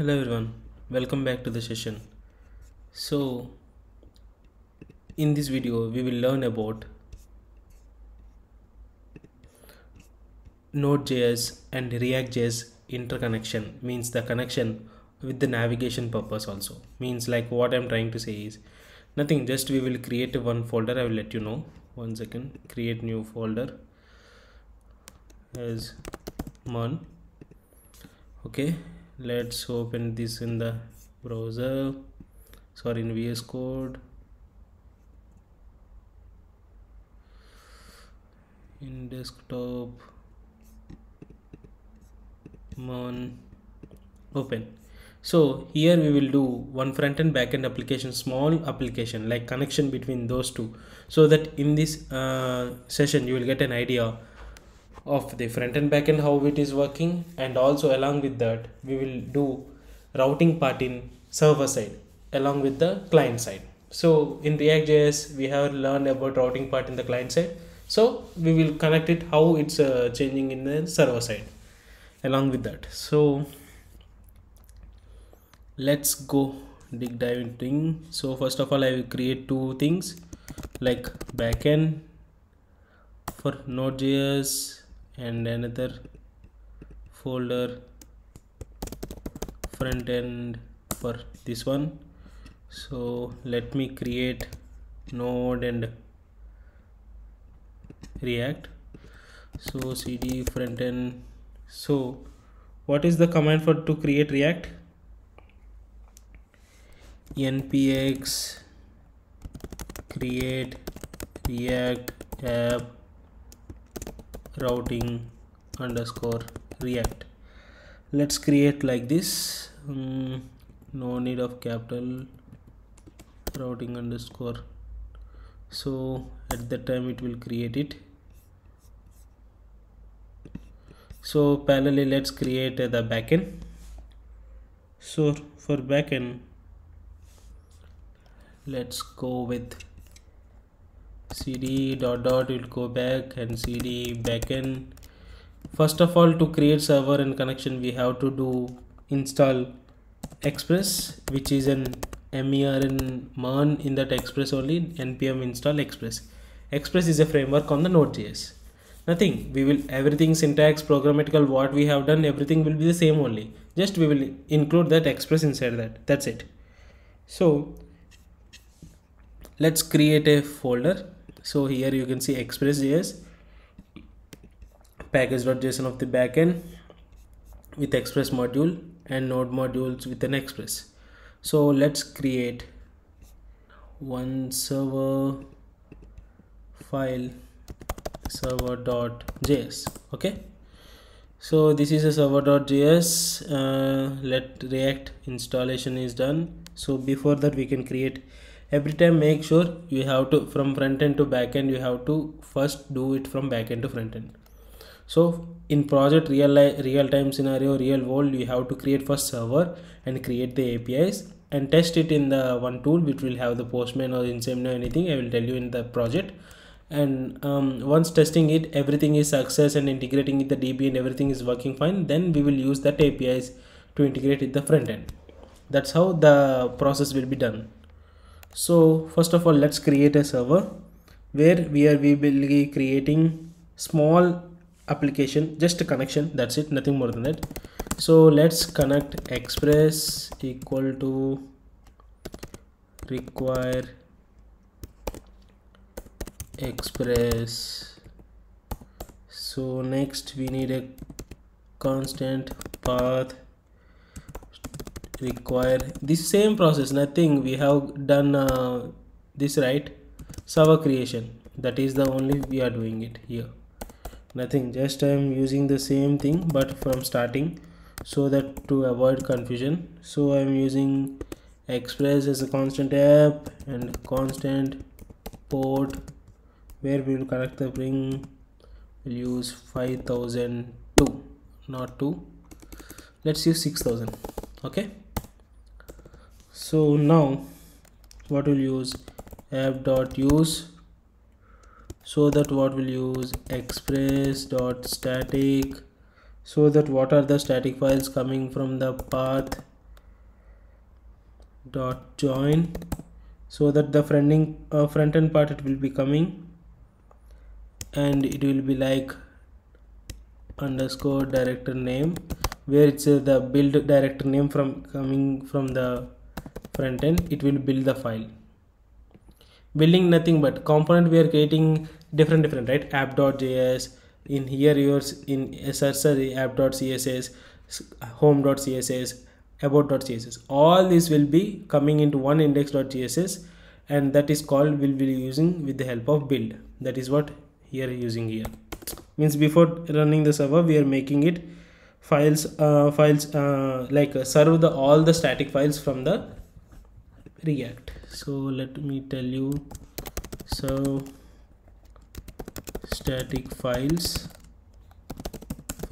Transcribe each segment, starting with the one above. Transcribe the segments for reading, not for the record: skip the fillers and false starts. Hello everyone, welcome back to the session. So in this video we will learn about Node.js and React.js interconnection, means the connection with the navigation purpose also. Means like what I'm trying to say is nothing, just we will create one folder. I will let you know. 1 second, create new folder as MERN. Okay, let's open this in the browser, sorry, in VS Code. In desktop, MERN, open. So here we will do one front and back end application, small application like connection between those two, so that in this session you will get an idea of the front and back end, how it is working, and also along with that we will do routing part in server side along with the client side. So in React.js we have learned about routing part in the client side, so we will connect it how it's changing in the server side along with that. So let's go dig dive into. So first of all I will create two things like backend for Node.js and another folder front end for this one. So let me create Node and React. So cd front end. So what is the command for to create React? npx create react app routing underscore react. Let's create like this. No need of capital, routing underscore. So at that time it will create it. So parallelly let's create the backend. So for backend let's go with cd dot dot, will go back, and cd backend. First of all, to create server and connection we have to do install Express, which is an MERN, in that Express only, npm install Express. Express is a framework on the Node.js. Nothing, we will everything syntax, programmatical, what we have done, everything will be the same only, just we will include that Express inside that, that's it. So let's create a folder. So here you can see Express.js, package.json of the backend with Express module and node modules with an Express. So let's create one server file, server.js. okay, so this is a server.js. Let React installation is done. So before that we can create. Every time make sure you have to, from front end to back end, you have to first do it from back end to front end. So in project real time scenario, real world, you have to create first server and create the APIs and test it in the one tool which will have the Postman or Insomnia or anything. I will tell you in the project. And once testing it, everything is success and integrating with the DB and everything is working fine, then we will use that APIs to integrate with the front end. That's how the process will be done. So first of all let's create a server where we will be creating small application, just a connection, that's it, nothing more than that. So let's connect Express equal to require Express. So next we need a constant path require, this same process, nothing we have done this, right? Server creation, that is the only we are doing it here, nothing, just I am using the same thing but from starting, so that to avoid confusion. So I am using Express as a constant app and constant port where we will connect the ring, we'll use 5002, not 2, let's use 6000. Okay, so now what will use app dot use, so that what will use Express dot static, so that what are the static files coming from the path dot join, so that the front end part it will be coming, and it will be like underscore director name, where it's the build director name from coming from the front end. It will build the file, building nothing but component. We are creating different, right? App.js, in here yours in SRS app.css, home.css, about.css, all these will be coming into one index.css, and that is called will be using with the help of build. That is what here using here means. Before running the server, we are making it serve the all the static files from the React. So let me tell you, serve static files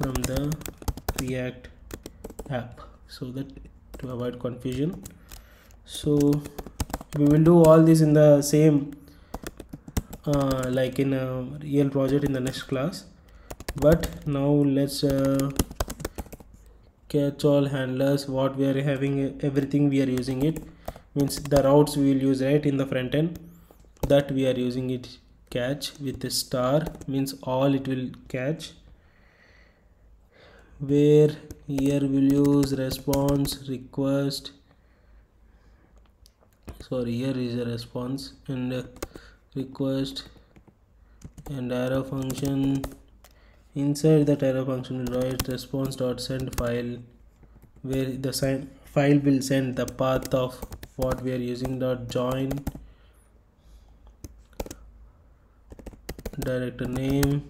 from the React app, so that to avoid confusion. So we will do all this in the same like in a real project in the next class. But now let's catch all handlers, what we are having, everything we are using it, means the routes we will use right in the front end, that we are using it catch with a star, means all it will catch, where here we'll use response request, sorry, here is a response and request and arrow function. Inside that arrow function we'll write response dot send file, where the file will send the path of what we are using dot join director name,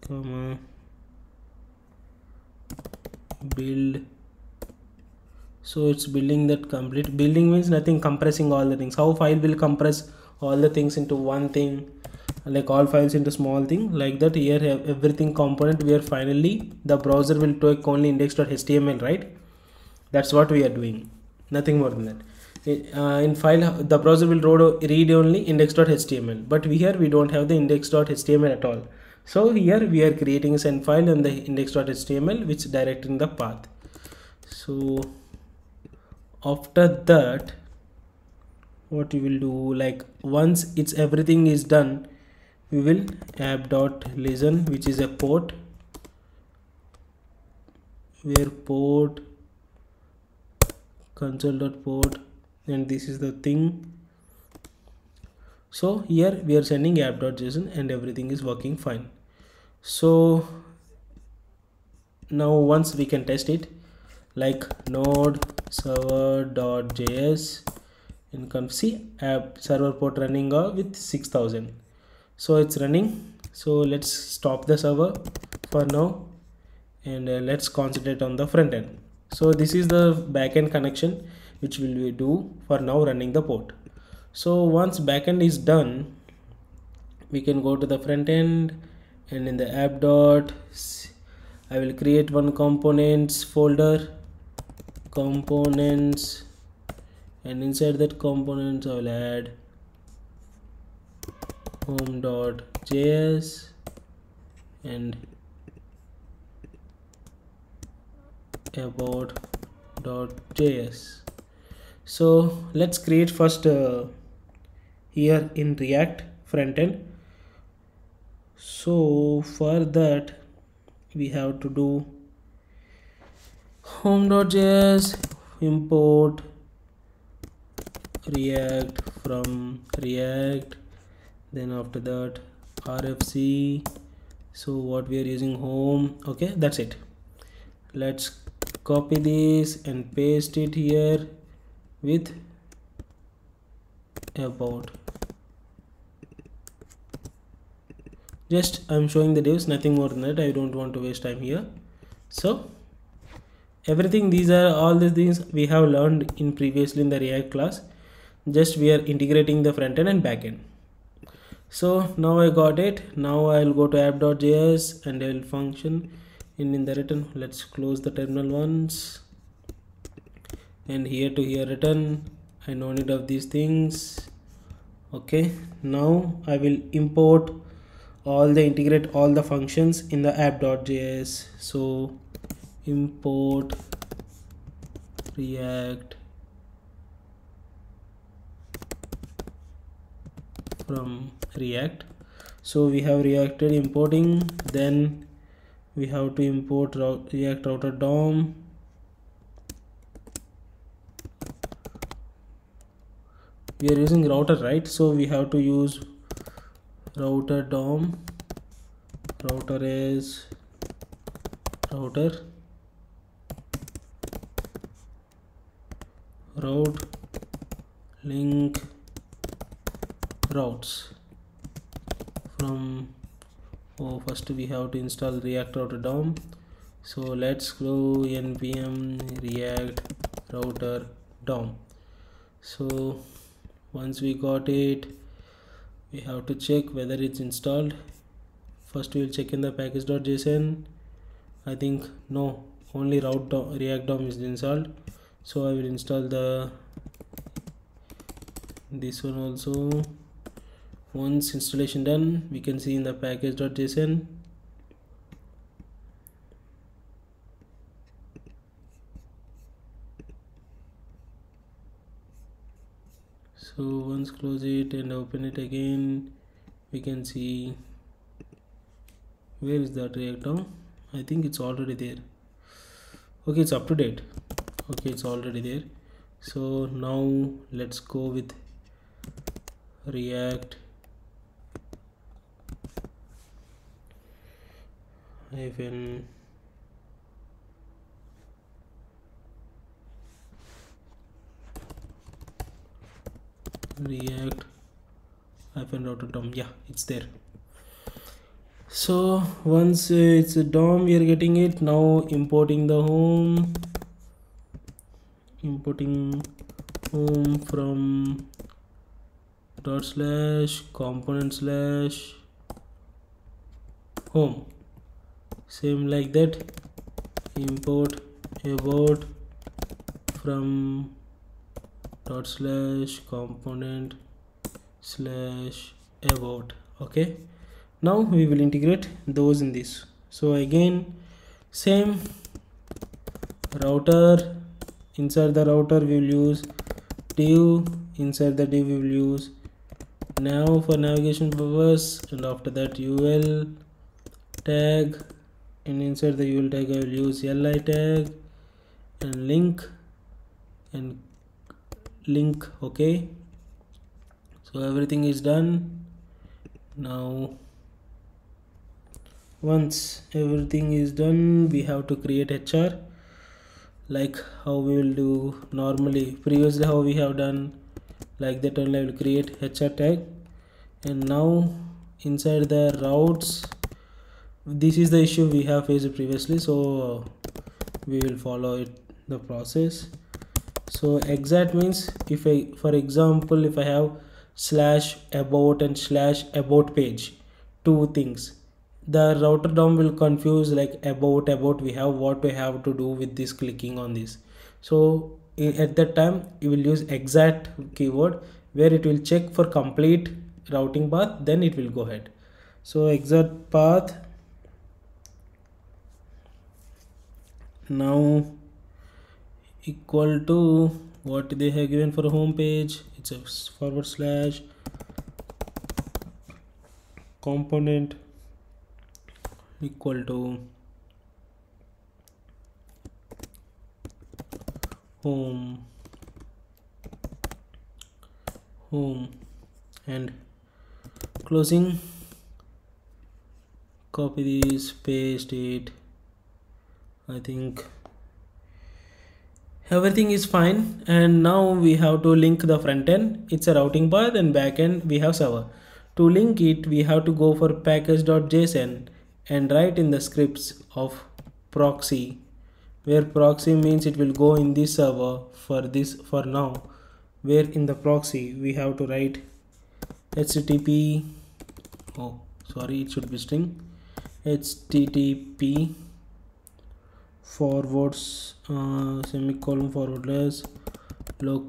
comma, build. So it's building that complete. Building means nothing, compressing all the things. How file will compress all the things into one thing, like all files into small thing, like that. Here everything component, we are finally the browser will take only index.html, right? That's what we are doing, nothing more than that. In file the browser will read only index.html, but here we don't have the index.html at all. So here we are creating a send file and the index.html which directing the path. So after that what you will do, like once it's everything is done, we will app.listen, which is a port, where port console.port, and this is the thing. So here we are sending app.json and everything is working fine. So now once we can test it, like node server.js, and can see app server port running with 6000. So it's running. So let's stop the server for now, and let's concentrate on the front end. So this is the backend connection which will we do for now, running the port. So once backend is done, we can go to the front end, and in the app dot I will create one components folder, components, and inside that components I will add home.js and about.js. so let's create first here in React front end. So for that we have to do home.js import React from React, then after that RFC, so what we are using home, okay, that's it. Let's copy this and paste it here with about. Just I'm showing the divs, nothing more than that. I don't want to waste time here. So everything, these are all the things we have learned in previously in the React class. Just we are integrating the front end and back end. So now I got it. Now I'll go to app.js and I will function in the return. Let's close the terminal once, and here to here return. I no need of these things. Okay, now I will import all the integrate all the functions in the app.js. So import react from react. So we have reacted importing, then we have to import React Router DOM. We are using router, right? So we have to use router DOM. Router is router route link routes from. Oh, first we have to install React Router DOM. So let's go npm React Router DOM. So once we got it, we have to check whether it's installed. First we will check in the package.json. I think no, only React DOM is installed. So I will install this one also. Once installation done, we can see in the package.json. So once close it and open it again, we can see where is that React DOM? I think it's already there. Okay, it's up to date. Okay, it's already there. So now let's go with React. React router DOM. Yeah, it's there. So once it's a DOM, we are getting it. Now importing the home, importing home from ./component/home. Same like that, import about from ./component/about. Okay, now we will integrate those in this. So again, same router, inside the router we will use div, inside the div we will use nav for navigation purpose, and after that ul tag, and inside the ul tag I will use li tag and link. Okay, so everything is done. Now once everything is done, we have to create HR, like how we will do normally previously, how we have done, like that only I will create HR tag. And now inside the routes, this is the issue we have faced previously, so we will follow the process. So exact means if I, for example, if I have /about and /about page, two things, the router DOM will confuse, like about we have, what we have to do with this clicking on this. So at that time you will use exact keyword, where it will check for complete routing path, then it will go ahead. So exact path. Now equal to what they have given for home page, it's a /component equal to home and closing. Copy this, paste it. I think everything is fine, and now we have to link the front end. It's a routing path, and back end we have server. To link it, we have to go for package.json and write in the scripts of proxy, where proxy means it will go in this server for this. For now, where in the proxy we have to write HTTP. Oh, sorry, it should be string. HTTP //forward/ local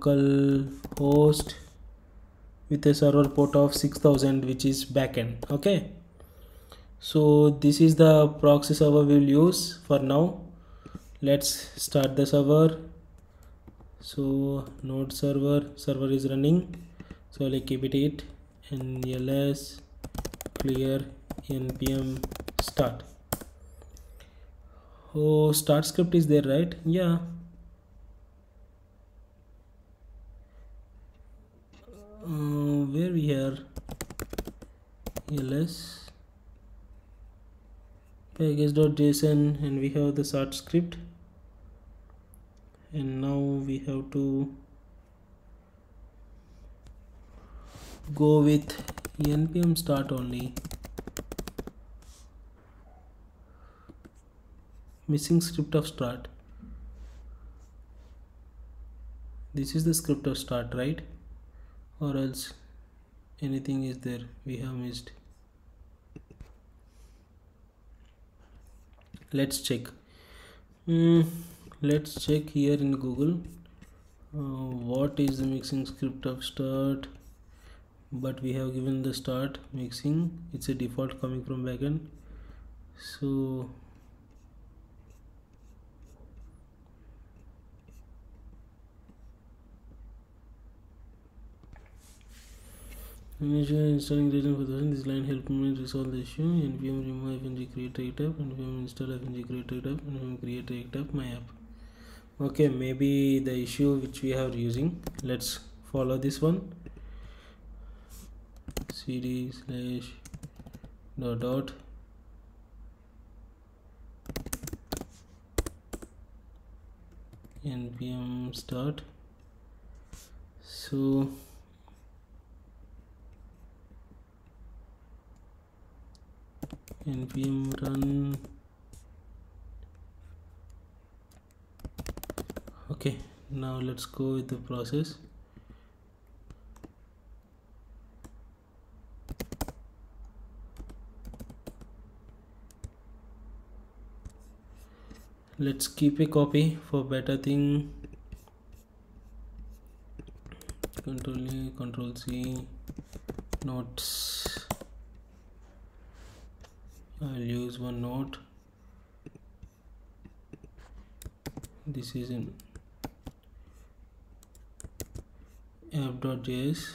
host with a server port of 6000, which is backend. Okay, so this is the proxy server we will use for now. Let's start the server. So node server is running, so I'll keep it nls clear npm start. Oh, start script is there, right? Yeah, where we are, ls package.json, and we have the start script, and now we have to go with npm start only. Missing script of start. This is the script of start, right? Or else anything is there we have missed. Let's check. Let's check here in Google what is the missing script of start. But we have given the start mixing, it's a default coming from backend. So initially installing reason for this line help me resolve the issue. Npm remove fng create react app, npm install fng create react app, npm create react app my app. Okay, maybe the issue which we are using. Let's follow this one. Cd slash dot npm start. So npm run. Okay, now let's go with the process. Let's keep a copy for better thing. Control C, notes. I'll use one note. This is in app.js.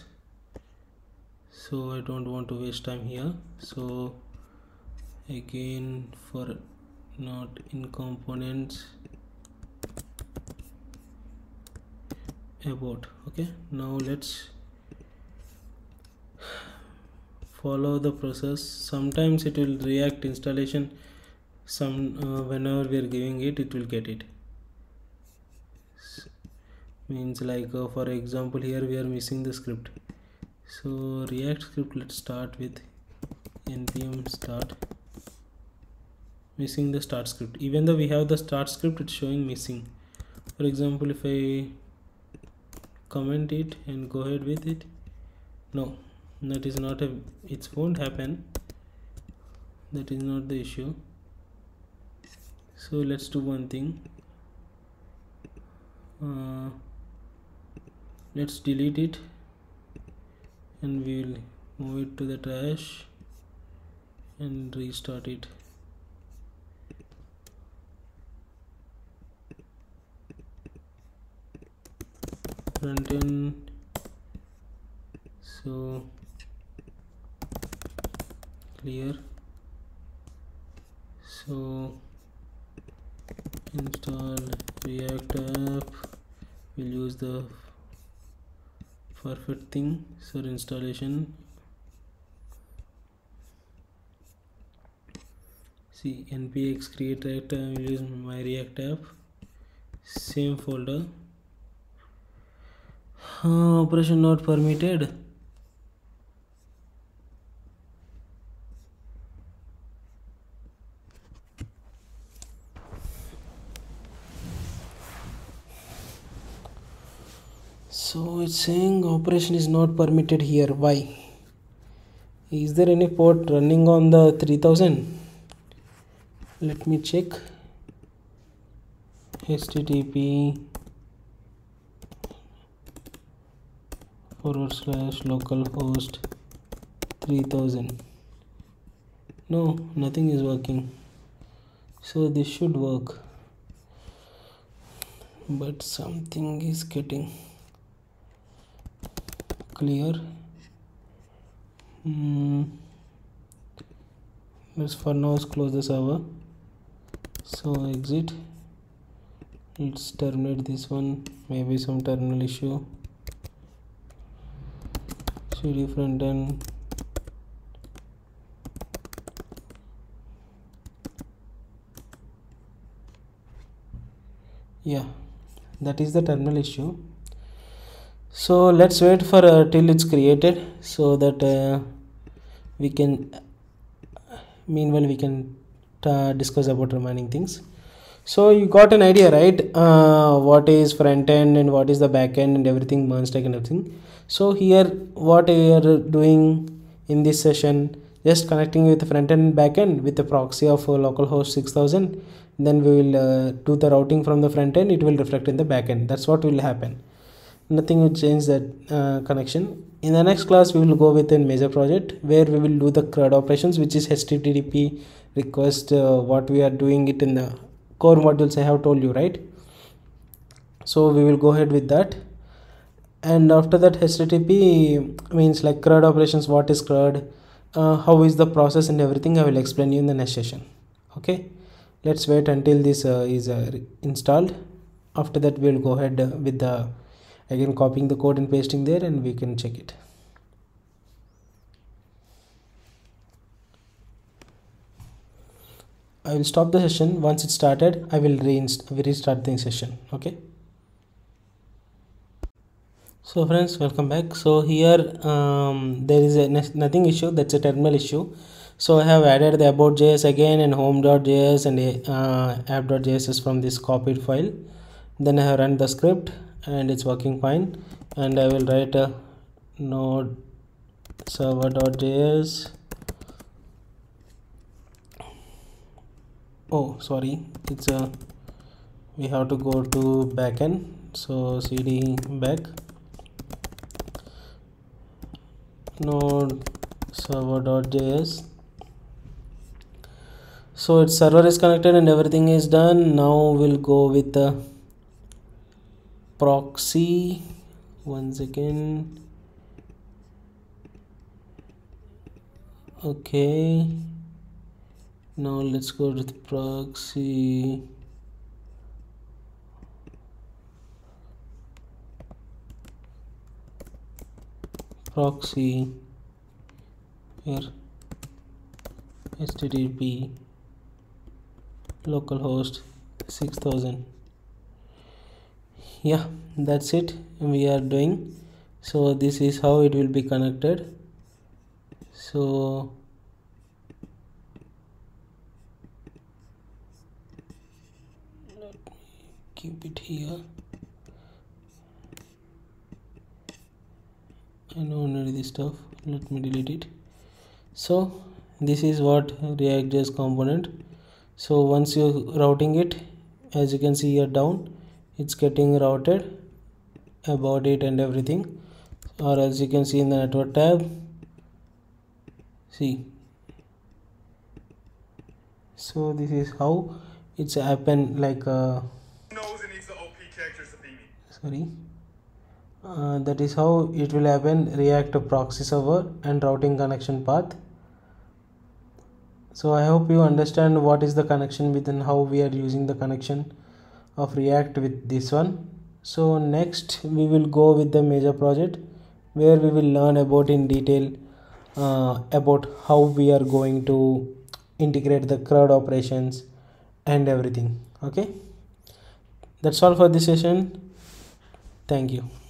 So I don't want to waste time here. So again for not in components about. Okay, now let's follow the process. Sometimes it will react installation, some whenever we are giving it, it will get it. Means like for example here we are missing the script, so react script. Let's start with npm start. Missing the start script. Even though we have the start script, it's showing missing. For example, if I comment it and go ahead with it, no, that is not a, it won't happen. That is not the issue. So let's do one thing. Let's delete it, and we will move it to the trash and restart it. Frontend, so clear, so install react app. We'll use the perfect thing. So installation see npx create react app. We'll use my react app, same folder. Operation not permitted. So it's saying operation is not permitted here. Why? Is there any port running on the 3000? Let me check. HTTP /localhost 3000. No, nothing is working. So this should work. but something is getting clear. Let's for now close the server. So exit. Let's terminate this one. Maybe some terminal issue. CD front end. Yeah, that is the terminal issue. So let's wait for till it's created, so that we can meanwhile we can discuss about remaining things. So you got an idea, right? What is front end and what is the back end and everything, MERN stack and everything. So here what we are doing in this session, just connecting with the front end and back end with a proxy of localhost 6000. Then we will do the routing from the front end. It will reflect in the back end. That's what will happen. Nothing will change that connection. In the next class, we will go with a major project where we will do the CRUD operations, which is HTTP request. What we are doing it in the core modules I have told you, right? So we will go ahead with that. And after that, HTTP means like CRUD operations. What is CRUD? How is the process and everything? I will explain you in the next session. Okay. Let's wait until this is installed. After that, we'll go ahead with the again copying the code and pasting there, and we can check it. I will stop the session. Once it's started, I will restart the session. Okay. So friends, welcome back. So here there is a nothing issue. That's a terminal issue. So I have added the about.js again and home.js and app.js from this copied file. Then I have run the script and it's working fine. And I will write a node server.js. Oh, sorry, it's a we have to go to backend. So cd back node server.js. So its server is connected and everything is done. Now we'll go with the proxy. Once again. Okay. Now let's go to the proxy. Proxy. Here. HTTP. localhost 6000. Yeah, that's it we are doing. So this is how it will be connected. So let me keep it here. I don't need this stuff. Let me delete it. So this is what React.js component. So once you're routing it, as you can see here down, it's getting routed about it and everything, or as you can see in the network tab, see. So this is how it's happened, like that is how it will happen. React to proxy server and routing connection path. So I hope you understand what is the connection with and how we are using the connection of React with this one. So next we will go with the major project where we will learn about in detail about how we are going to integrate the CRUD operations and everything. Okay, that's all for this session. Thank you.